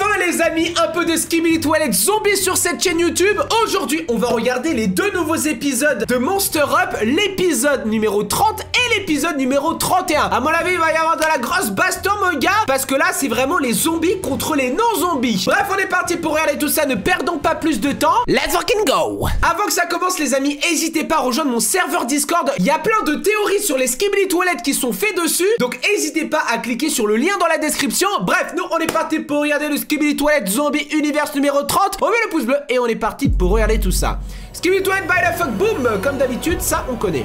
Enfin les amis, un peu de Skibidi Toilet Zombie sur cette chaîne YouTube. Aujourd'hui on va regarder les deux nouveaux épisodes de Monster Up, l'épisode numéro 30 et l'épisode numéro 31. À mon avis il va y avoir de la grosse baston mon gars, parce que là c'est vraiment les zombies contre les non-zombies. Bref, on est parti pour regarder tout ça, ne perdons pas plus de temps. Let's fucking go. Avant que ça commence les amis, n'hésitez pas à rejoindre mon serveur Discord. Il y a plein de théories sur les Skibidi Toilet qui sont faites dessus, donc n'hésitez pas à cliquer sur le lien dans la description. Bref, nous on est parti pour regarder le Skibidi Toilet Zombie Universe numéro 30. On met le pouce bleu et on est parti pour regarder tout ça. Skibidi Toilet by DaFuqBoom, comme d'habitude, ça on connaît.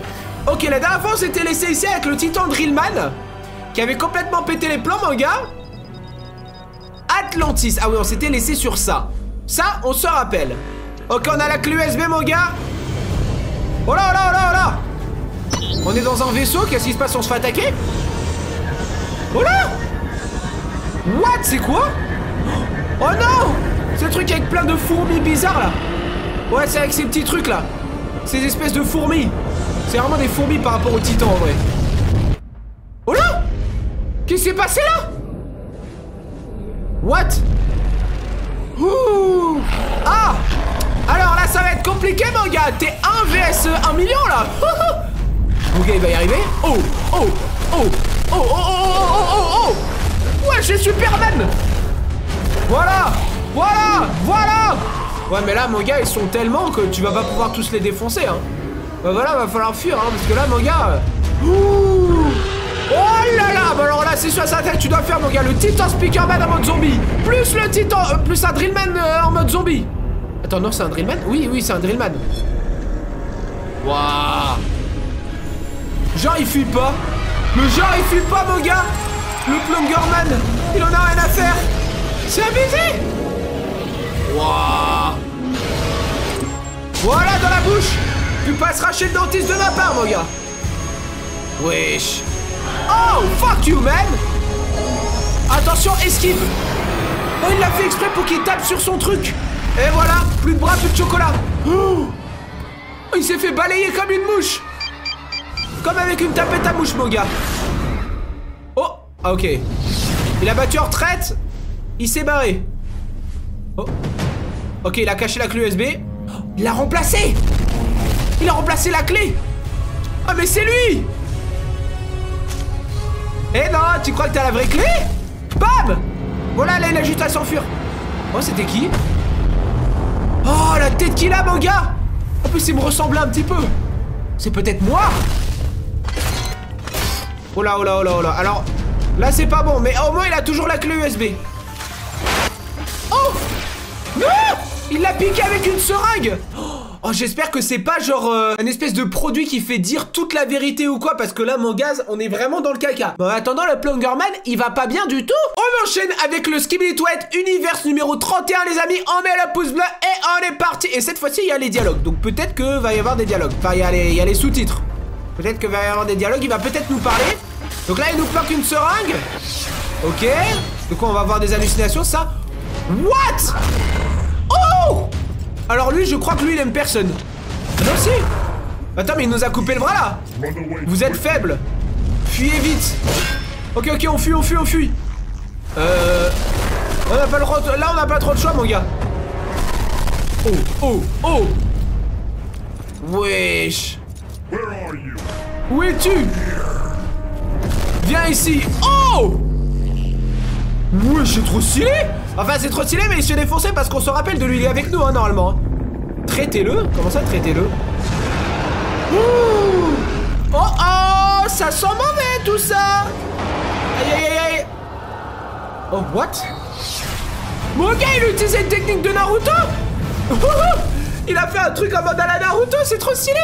Ok, la dernière fois on s'était laissé ici avec le titan Drillman qui avait complètement pété les plombs mon gars. Atlantis, ah oui on s'était laissé sur ça. Ça on se rappelle. Ok, on a la clé USB mon gars. Oh là oh là oh là oh là. On est dans un vaisseau, qu'est-ce qui se passe, on se fait attaquer? Oh là! What? C'est quoi? Oh non! Ce truc avec plein de fourmis bizarres là. Ouais, c'est avec ces petits trucs là. Ces espèces de fourmis. C'est vraiment des fourmis par rapport aux titans en vrai. Oh là! Qu'est-ce qui s'est passé là? What? Ouh! Ah! Alors là, ça va être compliqué mon gars. T'es 1 vs 1 million là. Ok, il va y arriver. Oh! Oh! Oh! Oh, oh, oh, oh, oh, oh. Ouais, je suis Superman. Voilà, voilà, voilà. Ouais, mais là, mon gars, ils sont tellement que tu vas pas pouvoir tous les défoncer, hein. Bah voilà, va falloir fuir, hein, parce que là, mon gars... Ouh. Oh là là. Bah alors là, c'est sur sa tête, tu dois faire, mon gars, le Titan Speakerman en mode zombie. Plus le Titan... plus un Drillman en mode zombie. Attends, non, c'est un Drillman? Oui, oui, c'est un Drillman. Waouh. Genre, il fuit pas. Le genre il fuit pas mon gars. Le Plungerman, il en a rien à faire. C'est abusé. Wouah. Voilà dans la bouche. Tu passeras chez le dentiste de ma part mon gars. Wesh. Oh fuck you man. Attention esquive. Oh il l'a fait exprès pour qu'il tape sur son truc. Et voilà, plus de bras, plus de chocolat. Oh, il s'est fait balayer comme une mouche. Comme avec une tapette à mouche, mon gars. Oh, ah, ok. Il a battu en retraite. Il s'est barré. Oh. Ok, il a caché la clé USB. Oh, il l'a remplacé. Il a remplacé la clé. Ah, mais c'est lui. Eh non, tu crois que t'as la vraie clé? Bam. Voilà, là, il a juste à s'enfuir. Oh, c'était qui? Oh, la tête qu'il a, mon gars. En plus, il me ressemblait un petit peu. C'est peut-être moi. Oh là, oh là, oh là, oh là. Alors, là, c'est pas bon. Mais au moins, il a toujours la clé USB. Oh non. Il l'a piqué avec une seringue. Oh, j'espère que c'est pas genre un espèce de produit qui fait dire toute la vérité ou quoi. Parce que là, mon gaz, on est vraiment dans le caca. Mais en attendant, le Plungerman, il va pas bien du tout. On enchaîne avec le Skibidi Toilet Universe numéro 31, les amis. On met le pouce bleu et on est parti. Et cette fois-ci, il y a les dialogues. Donc, peut-être que va y avoir des dialogues. Enfin, il y a les sous-titres. Peut-être que va y avoir des dialogues, il va peut-être nous parler. Donc là il nous planque une seringue. Ok. Donc on va avoir des hallucinations, ça. What? Oh. Alors lui je crois que lui il aime personne. Non si. Attends mais il nous a coupé le bras là. Vous êtes faible. Fuyez vite. Ok ok on fuit, on fuit, on fuit. On a pas le droit. Là on n'a pas trop de choix mon gars. Oh oh oh. Wesh. Où es-tu? Viens ici. Oh. Ouais, c'est trop stylé. Enfin, c'est trop stylé, mais il se défonçait parce qu'on se rappelle de lui. Il est avec nous, hein, normalement. Traitez-le. Comment ça, traitez-le? Oh oh. Ça sent mauvais, tout ça. Aïe, aïe, aïe, aïe. Oh, what? Mon gars, il utilisait une technique de Naruto. Il a fait un truc en mode à la Naruto. C'est trop stylé.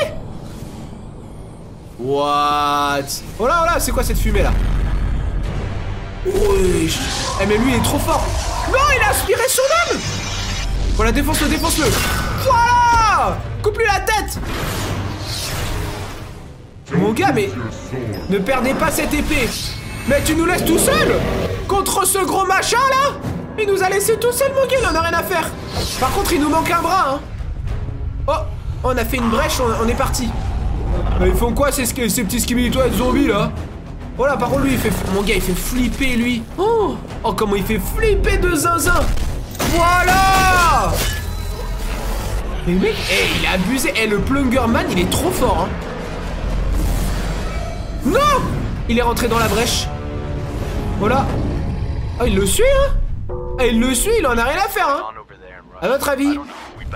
What? Oh là, c'est quoi cette fumée là? Oui. Eh mais lui il est trop fort. Non il a aspiré son homme. Voilà défonce-le, défonce-le. Voilà. Coupe-lui la tête. Mon gars mais ne perdez pas cette épée. Mais tu nous laisses tout seul contre ce gros machin là. Il nous a laissé tout seul mon gars, il en a rien à faire. Par contre il nous manque un bras hein. Oh on a fait une brèche, on est parti. Ils font quoi ces petits Skibidi Toilet zombies là? Oh là, par contre, lui, il fait... Mon gars, il fait flipper, lui. Oh, oh comment il fait flipper de zinzin. Voilà. Mais mec, hey, il a abusé. Eh, hey, le Plungerman, il est trop fort, hein. Non, il est rentré dans la brèche. Voilà. Ah, il le suit, hein. Ah, il le suit, il en a rien à faire, hein. À votre avis,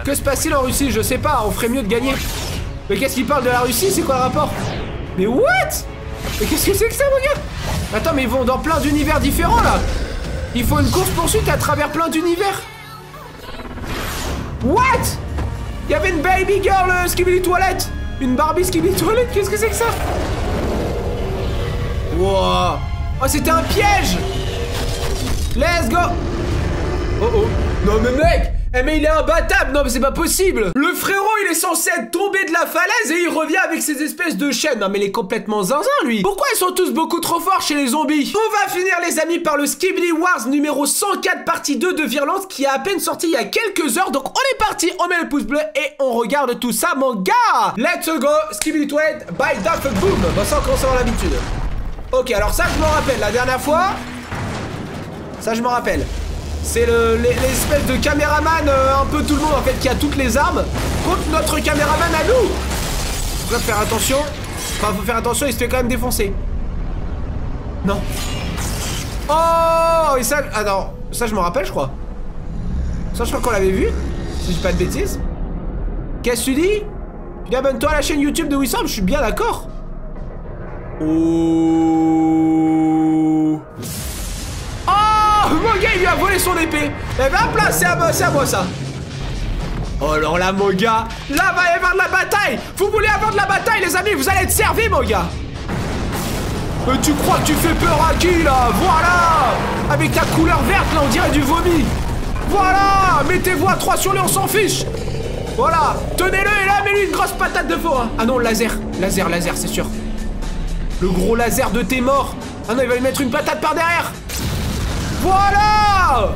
que se passe-t-il en Russie? Je sais pas, on ferait mieux de gagner. Mais qu'est-ce qu'il parle de la Russie? C'est quoi le rapport? Mais what? Mais qu'est-ce que c'est que ça, mon gars? Attends, mais ils vont dans plein d'univers différents, là. Il faut une course-poursuite à travers plein d'univers. What? Il y avait une baby girl Skibidi Toilet. Une Barbie Skibidi Toilet. Qu'est-ce que c'est que ça? Wow. Oh, c'était un piège. Let's go. Oh, oh. Non, mais mec. Eh mais il est imbattable, non mais c'est pas possible. Le frérot il est censé être tombé de la falaise et il revient avec ses espèces de chaînes. Non mais il est complètement zinzin lui. Pourquoi ils sont tous beaucoup trop forts chez les zombies? On va finir les amis par le Skibidi Wars numéro 104 partie 2 de Virlance qui est à peine sorti il y a quelques heures. Donc on est parti, on met le pouce bleu et on regarde tout ça mon gars. Let's go, Skibidi Toilet by DaFuqBoom. Bon ça on commence à avoir l'habitude. Ok alors ça je m'en rappelle, la dernière fois. Ça je m'en rappelle. C'est l'espèce de caméraman un peu tout le monde en fait qui a toutes les armes contre notre caméraman à nous. Faut faire attention. Enfin faut faire attention, il se fait quand même défoncer. Non. Oh et ça. Ah non, ça je m'en rappelle je crois. Ça je crois qu'on l'avait vu. Si je dis pas de bêtises. Qu'est-ce que tu dis? Tu abonne-toi à la chaîne YouTube de Wissam, je suis bien d'accord. Oh. Mon gars il lui a volé son épée. Eh ben hop là c'est à moi ça. Oh alors là mon gars, là va y avoir de la bataille. Vous voulez avoir de la bataille les amis, vous allez être servis mon gars. Mais tu crois que tu fais peur à qui là? Voilà. Avec ta couleur verte là on dirait du vomi. Voilà. Mettez-vous à 3 sur lui on s'en fiche. Voilà. Tenez-le et là mets-lui une grosse patate de faux hein. Ah non laser, laser, laser c'est sûr. Le gros laser de tes morts. Ah non il va lui mettre une patate par derrière. Voilà!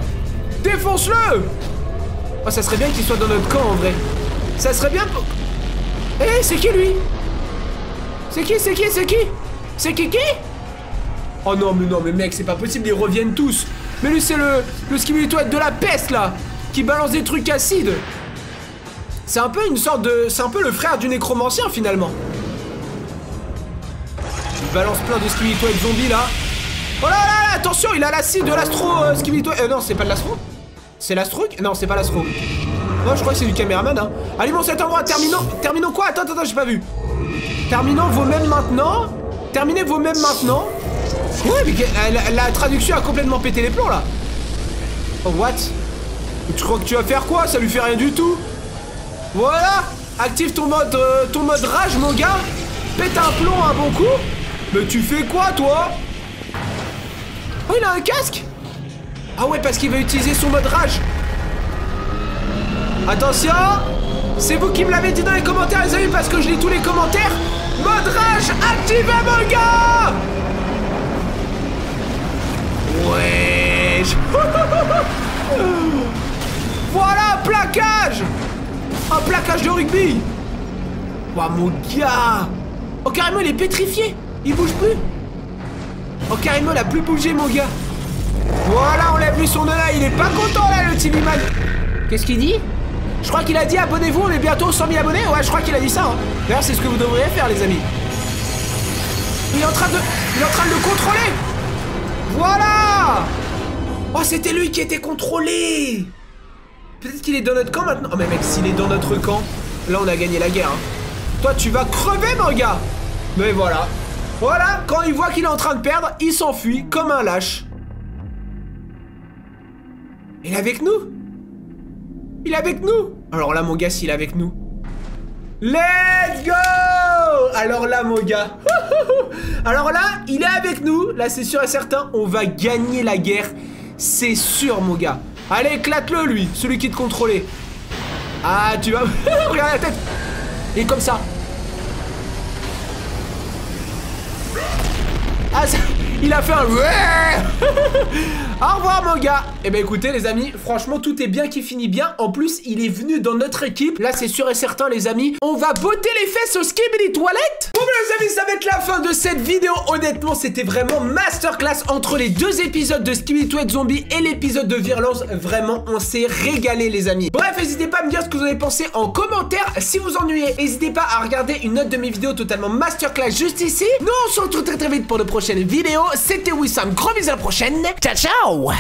Défonce-le! Oh, ça serait bien qu'il soit dans notre camp, en vrai. Ça serait bien... Eh, c'est qui, lui? C'est qui? Oh non, mais mec, c'est pas possible, ils reviennent tous. Mais lui, c'est le Skibidi Toilet de la peste, là, qui balance des trucs acides. C'est un peu une sorte de... C'est un peu le frère du nécromancien, finalement. Il balance plein de Skibidi Toilet zombies, là. Oh là là, attention, il a l'acide de l'astro Skibidi Toilet. Non, c'est pas de l'astro. C'est l'astro. Non, c'est pas l'astro. Non, je crois que c'est du caméraman. Hein. Allez, bon, cet endroit. Terminons quoi? Attends, j'ai pas vu. Terminons vos mêmes maintenant. Terminez vos mêmes maintenant. Ouais, mais la traduction a complètement pété les plombs là. Oh, what? Tu crois que tu vas faire quoi? Ça lui fait rien du tout. Voilà. Active ton mode rage, mon gars. Pète un plomb un bon coup. Mais tu fais quoi, toi? Oh, il a un casque? Ah ouais, parce qu'il va utiliser son mode rage. Attention! C'est vous qui me l'avez dit dans les commentaires, les amis, parce que je lis tous les commentaires. Mode rage, activez, mon gars! Ouais! Voilà, plaquage! Un plaquage de rugby! Ouah, mon gars! Oh, carrément, il est pétrifié! Il bouge plus! Oh carrément il a plus bougé mon gars. Voilà on l'a vu son nez là. Il est pas content là le Timiman. Qu'est-ce qu'il dit? Je crois qu'il a dit abonnez-vous, on est bientôt 100 000 abonnés. Ouais je crois qu'il a dit ça hein. D'ailleurs c'est ce que vous devriez faire les amis. Il est en train de le contrôler. Voilà. Oh c'était lui qui était contrôlé. Peut-être qu'il est dans notre camp maintenant. Oh mais mec s'il est dans notre camp, là on a gagné la guerre hein. Toi tu vas crever mon gars. Mais voilà. Voilà, quand il voit qu'il est en train de perdre, il s'enfuit comme un lâche. Il est avec nous? Il est avec nous? Alors là, mon gars, s'il est avec nous. Let's go! Alors là, mon gars. Alors là, il est avec nous. Là, c'est sûr et certain, on va gagner la guerre. C'est sûr, mon gars. Allez, éclate-le, lui, celui qui te contrôlait. Ah, tu vas... Regarde la tête. Il est comme ça. Ah, ça, il a fait un ouais. Au revoir Moga. Et bah écoutez les amis, franchement tout est bien qui finit bien. En plus il est venu dans notre équipe. Là c'est sûr et certain les amis, on va botter les fesses au Skibidi Toilet. Bon les amis, ça va être la fin de cette vidéo. Honnêtement c'était vraiment masterclass entre les deux épisodes de Skibidi Toilet Zombie et l'épisode de Virlance. Vraiment on s'est régalé les amis. Bref n'hésitez pas à me dire ce que vous avez pensé en commentaire. Si vous ennuyez, n'hésitez pas à regarder une autre de mes vidéos totalement masterclass juste ici. Nous on se retrouve très vite pour de prochaines vidéos. C'était Wissam, gros bisous à la prochaine. Ciao ciao.